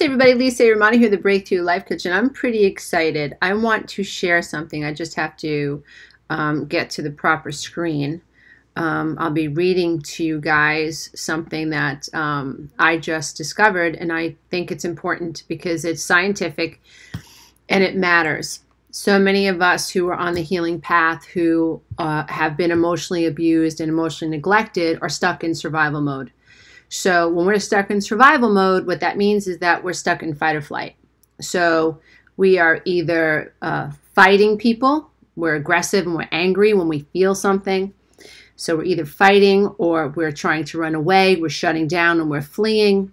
Namaste, everybody. Lisa A. Romano here, the Breakthrough Life Coach, and I'm pretty excited. I want to share something. I just have to get to the proper screen. I'll be reading to you guys something that I just discovered, and I think it's important because it's scientific and it matters. So many of us who are on the healing path who have been emotionally abused and emotionally neglected are stuck in survival mode. So when we're stuck in survival mode, what that means is that we're stuck in fight or flight. So we are either fighting people, we're aggressive and we're angry when we feel something. So we're either fighting or we're trying to run away, we're shutting down and we're fleeing,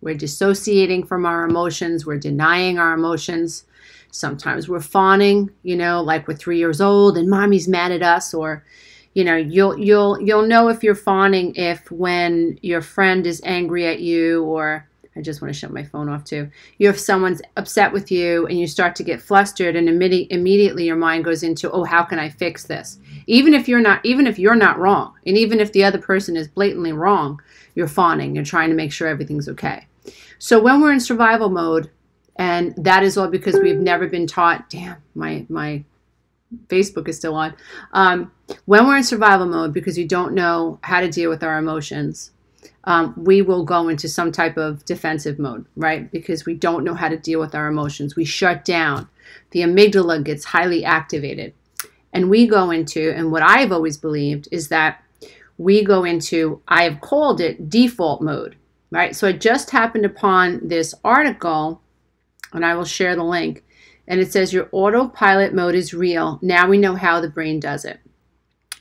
we're dissociating from our emotions, we're denying our emotions. Sometimes we're fawning, you know, like we're 3 years old and mommy's mad at us, or you know, you'll know if you're fawning if when your friend is angry at you, or I just want to shut my phone off too. If someone's upset with you and you start to get flustered, and immediately your mind goes into, oh, how can I fix this? Even if you're not wrong, and even if the other person is blatantly wrong, you're fawning. You're trying to make sure everything's okay. So when we're in survival mode, and that is all because we've never been taught. Damn, my Facebook is still on. When we're in survival mode because you don't know how to deal with our emotions, we will go into some type of defensive mode, right? Because we don't know how to deal with our emotions. We shut down. The amygdala gets highly activated. And we go into, and what I've always believed is that we go into, I have called it default mode, right? So I just happened upon this article, and I will share the link. And it says your autopilot mode is real. Now we know how the brain does it.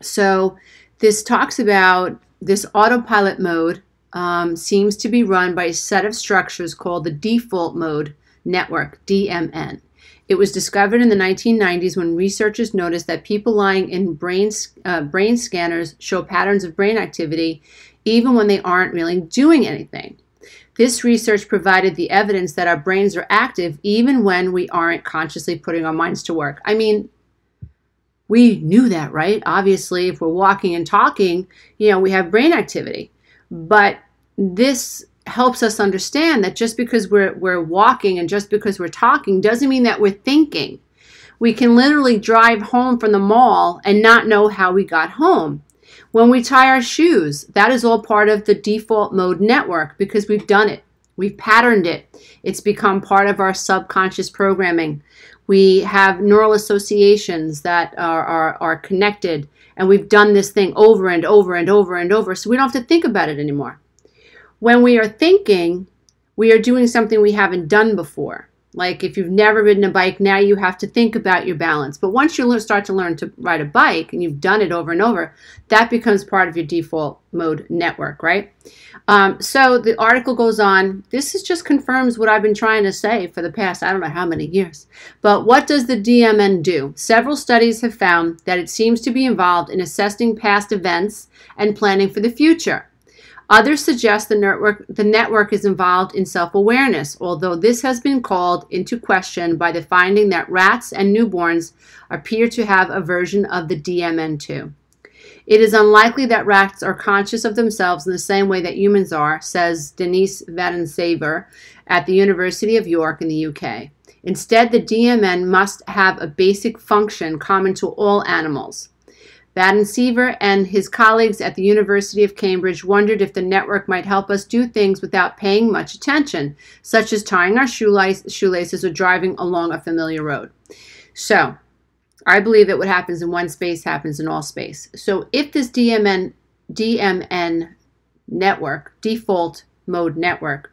So this talks about this autopilot mode seems to be run by a set of structures called the default mode network, DMN. It was discovered in the 1990s when researchers noticed that people lying in brain scanners show patterns of brain activity even when they aren't really doing anything. This research provided the evidence that our brains are active even when we aren't consciously putting our minds to work. I mean, we knew that, right? Obviously, if we're walking and talking, you know, we have brain activity. But this helps us understand that just because we're walking and just because we're talking doesn't mean that we're thinking. We can literally drive home from the mall and not know how we got home. When we tie our shoes, that is all part of the default mode network because we've done it. We've patterned it. It's become part of our subconscious programming. We have neural associations that are connected, and we've done this thing over and over and over and over, so we don't have to think about it anymore. When we are thinking, we are doing something we haven't done before. Like if you've never ridden a bike, now you have to think about your balance. But once you start to learn to ride a bike and you've done it over and over, that becomes part of your default mode network, right? So the article goes on. This is just confirms what I've been trying to say for the past, I don't know how many years. But what does the DMN do? Several studies have found that it seems to be involved in assessing past events and planning for the future. Others suggest the network is involved in self-awareness, although this has been called into question by the finding that rats and newborns appear to have a version of the DMN2. It is unlikely that rats are conscious of themselves in the same way that humans are, says Denise Vandensaver at the University of York in the UK. Instead, the DMN must have a basic function common to all animals. Baden-Sever and his colleagues at the University of Cambridge wondered if the network might help us do things without paying much attention, such as tying our shoelaces or driving along a familiar road. So I believe that what happens in one space happens in all space. So if this DMN network, default mode network,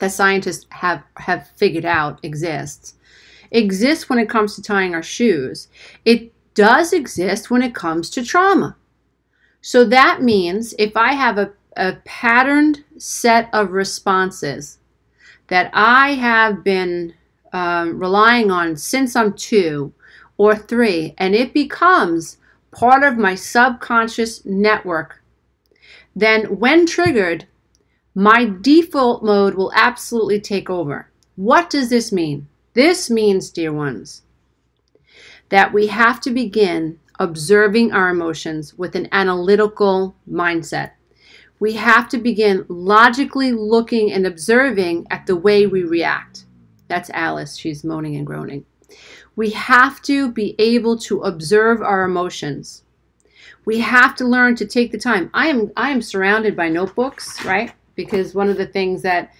that scientists have figured out exists when it comes to tying our shoes, it does exist when it comes to trauma. So that means if I have a patterned set of responses that I have been relying on since I'm 2 or 3, and it becomes part of my subconscious network, then when triggered, my default mode will absolutely take over. What does this mean? This means, dear ones, that we have to begin observing our emotions with an analytical mindset. we have to begin logically looking and observing at the way we react. That's Alice. She's moaning and groaning. We have to be able to observe our emotions. We have to learn to take the time. I am surrounded by notebooks, right? Because one of the things that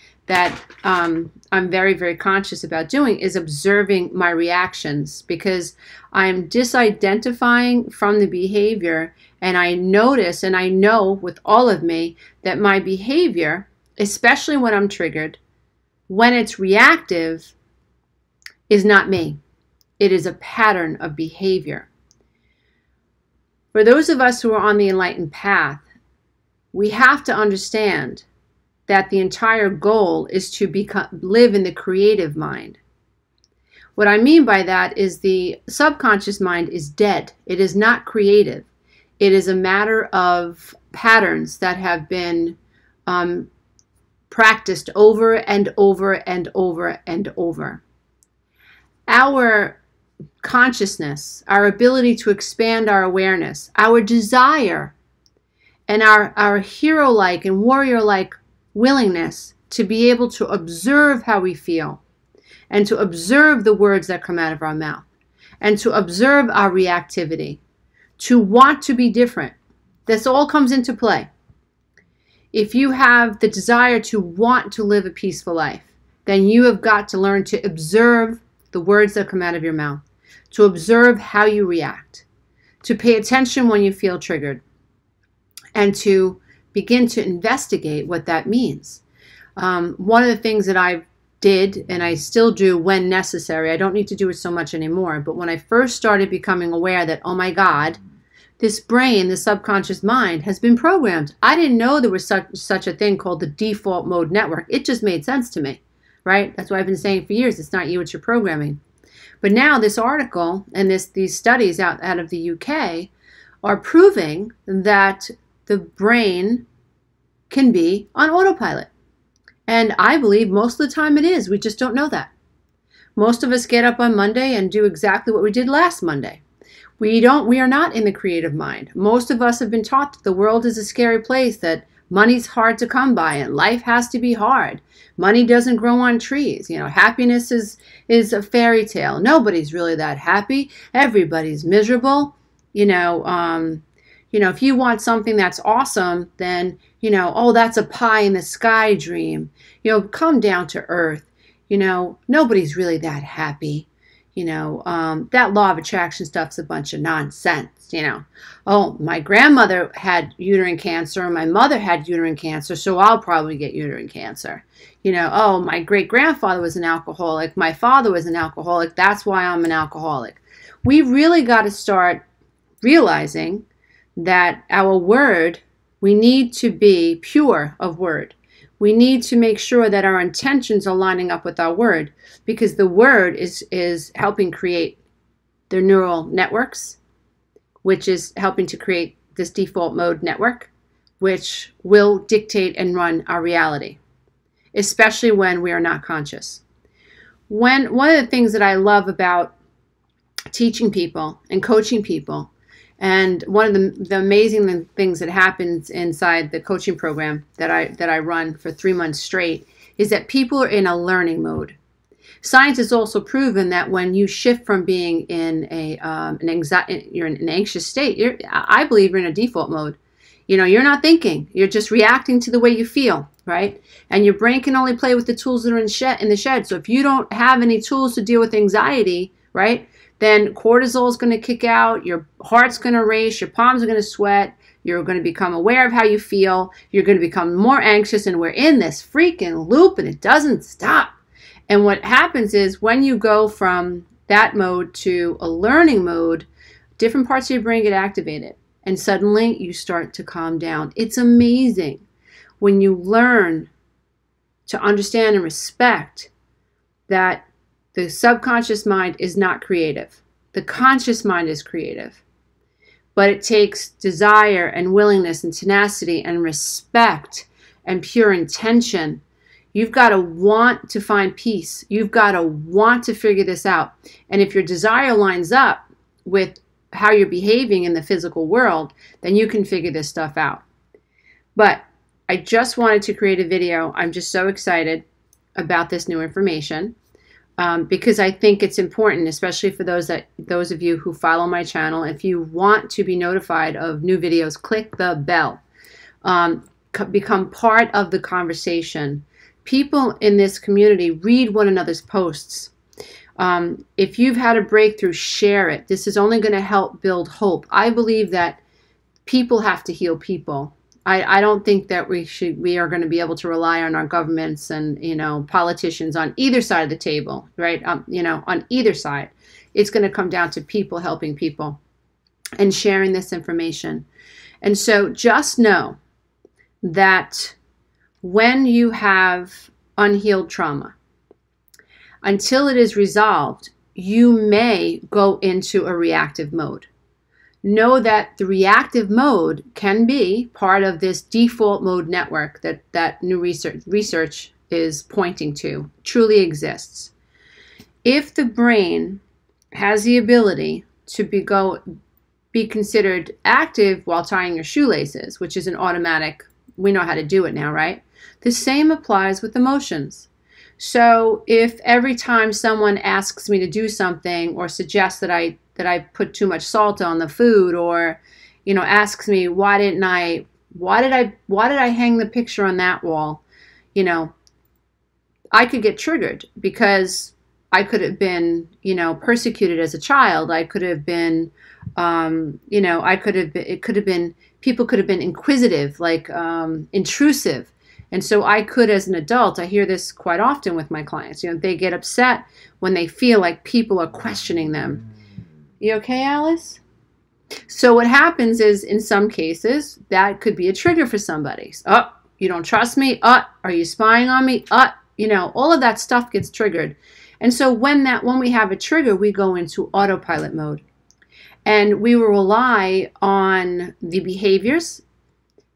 I'm very, very conscious about doing is observing my reactions, because I'm disidentifying from the behavior, and I notice and I know with all of me that my behavior, especially when I'm triggered, when it's reactive, is not me. It is a pattern of behavior. For those of us who are on the enlightened path, we have to understand that the entire goal is to live in the creative mind. What I mean by that is the subconscious mind is dead. It is not creative. It is a matter of patterns that have been practiced over and over and over and over. Our consciousness, our ability to expand our awareness, our desire, and our hero-like and warrior-like willingness to be able to observe how we feel, and to observe the words that come out of our mouth, and to observe our reactivity, to want to be different. This all comes into play. If you have the desire to want to live a peaceful life, then you have got to learn to observe the words that come out of your mouth, to observe how you react, to pay attention when you feel triggered, and to begin to investigate what that means. One of the things that I did, and I still do when necessary, I don't need to do it so much anymore, but when I first started becoming aware that, oh my God, this brain, the subconscious mind, has been programmed. I didn't know there was such a thing called the default mode network. It just made sense to me, right? That's what I've been saying for years. It's not you, it's your programming. But now this article and these studies out of the UK are proving that the brain can be on autopilot. And I believe most of the time it is. We just don't know that. Most of us get up on Monday and do exactly what we did last Monday. We are not in the creative mind. Most of us have been taught that the world is a scary place, that money's hard to come by and life has to be hard. Money doesn't grow on trees. You know, happiness is a fairy tale. Nobody's really that happy. Everybody's miserable. You know, if you want something that's awesome, then, you know, oh, that's a pie in the sky dream. You know, come down to earth. You know, nobody's really that happy. You know, that law of attraction stuff's a bunch of nonsense, you know. Oh, my grandmother had uterine cancer, and my mother had uterine cancer, so I'll probably get uterine cancer. You know, oh, my great-grandfather was an alcoholic. My father was an alcoholic. That's why I'm an alcoholic. We've really got to start realizing that our word, we need to be pure of word. We need to make sure that our intentions are lining up with our word, because the word is helping create their neural networks, which is helping to create this default mode network, which will dictate and run our reality, especially when we are not conscious. One of the things that I love about teaching people and coaching people, and one of the amazing things that happens inside the coaching program that I run for 3 months straight is that people are in a learning mode. Science has also proven that when you shift from being in an anxious state, I believe you're in a default mode. You know, you're not thinking. You're just reacting to the way you feel, right? And your brain can only play with the tools that are in the shed. So if you don't have any tools to deal with anxiety, right, then cortisol is going to kick out, your heart's going to race, your palms are going to sweat, you're going to become aware of how you feel, you're going to become more anxious, and we're in this freaking loop, and it doesn't stop. And what happens is when you go from that mode to a learning mode, different parts of your brain get activated, and suddenly you start to calm down. It's amazing when you learn to understand and respect that the subconscious mind is not creative. The conscious mind is creative. But it takes desire and willingness and tenacity and respect and pure intention. You've got to want to find peace. You've got to want to figure this out. And if your desire lines up with how you're behaving in the physical world, then you can figure this stuff out. But I just wanted to create a video. I'm just so excited about this new information because I think it's important, especially for those of you who follow my channel. If you want to be notified of new videos, click the bell. Become part of the conversation. People in this community read one another's posts. If you've had a breakthrough, share it. This is only going to help build hope. I believe that people have to heal people. I don't think that we are going to be able to rely on our governments and, you know, politicians on either side of the table, right? You know, on either side. It's going to come down to people helping people and sharing this information. And so just know that when you have unhealed trauma, until it is resolved, you may go into a reactive mode. Know that the reactive mode can be part of this default mode network that new research is pointing to, truly exists. If the brain has the ability to be considered active while tying your shoelaces, which is an automatic, we know how to do it now, right? The same applies with emotions. So if every time someone asks me to do something or suggests that I put too much salt on the food, or, you know, asks me why did I hang the picture on that wall, you know, I could get triggered because I could have been, you know, persecuted as a child. I could have been, you know, people could have been inquisitive, like intrusive. And so I could, as an adult, I hear this quite often with my clients, you know, they get upset when they feel like people are questioning them. You okay, Alice? So what happens is, in some cases, that could be a trigger for somebody. Oh, you don't trust me? Oh, are you spying on me? Oh, you know, all of that stuff gets triggered. And so when we have a trigger, we go into autopilot mode. And we will rely on the behaviors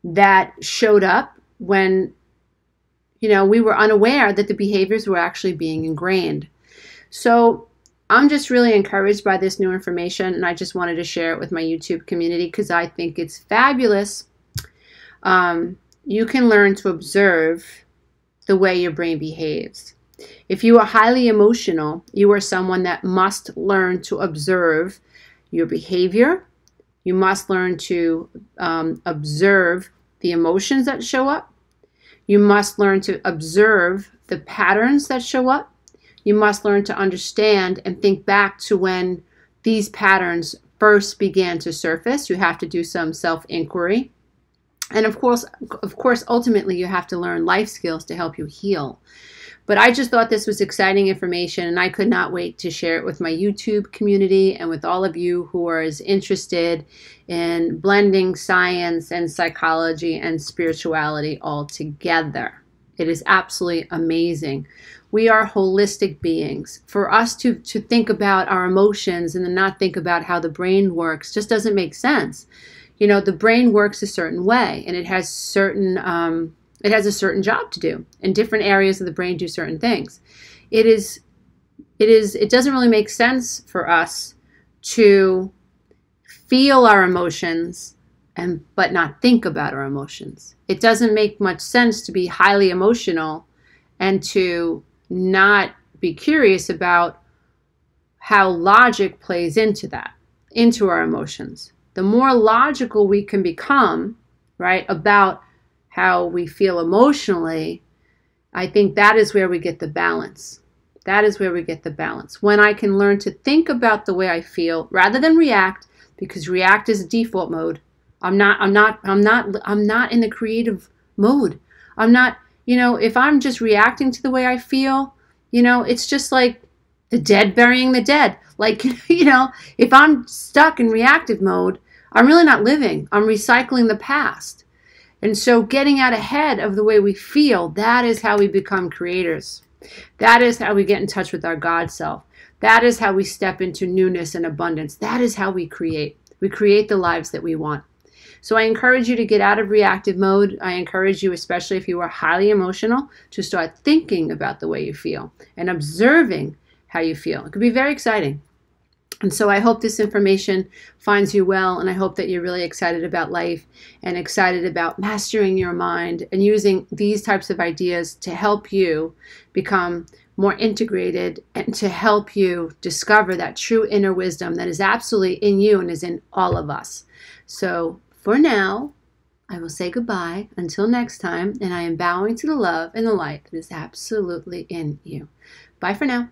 that showed up when, you know, we were unaware that the behaviors were actually being ingrained. So I'm just really encouraged by this new information, and I just wanted to share it with my YouTube community because I think it's fabulous. You can learn to observe the way your brain behaves. If you are highly emotional, you are someone that must learn to observe your behavior. You must learn to observe the emotions that show up. You must learn to observe the patterns that show up. You must learn to understand and think back to when these patterns first began to surface. You have to do some self-inquiry. And of course, ultimately, you have to learn life skills to help you heal. But I just thought this was exciting information, and I could not wait to share it with my YouTube community and with all of you who are as interested in blending science and psychology and spirituality all together. It is absolutely amazing. We are holistic beings. For us to think about our emotions and then not think about how the brain works just doesn't make sense. You know, the brain works a certain way, and it has certain it has a certain job to do, and different areas of the brain do certain things. It doesn't really make sense for us to feel our emotions but not think about our emotions. It doesn't make much sense to be highly emotional and to not be curious about how logic plays into that, into our emotions. The more logical we can become, right, about how we feel emotionally, I think that is where we get the balance. That is where we get the balance. When I can learn to think about the way I feel rather than react, because react is a default mode. I'm not in the creative mode. I'm not, you know, if I'm just reacting to the way I feel, you know, it's just like the dead burying the dead. Like, you know, if I'm stuck in reactive mode, I'm really not living. I'm recycling the past. And so getting out ahead of the way we feel, that is how we become creators. That is how we get in touch with our God self. That is how we step into newness and abundance. That is how we create. We create the lives that we want. So I encourage you to get out of reactive mode. I encourage you, especially if you are highly emotional, to start thinking about the way you feel and observing how you feel. It could be very exciting. And so I hope this information finds you well, and I hope that you're really excited about life and excited about mastering your mind and using these types of ideas to help you become more integrated and to help you discover that true inner wisdom that is absolutely in you and is in all of us. So for now, I will say goodbye until next time, and I am bowing to the love and the light that is absolutely in you. Bye for now.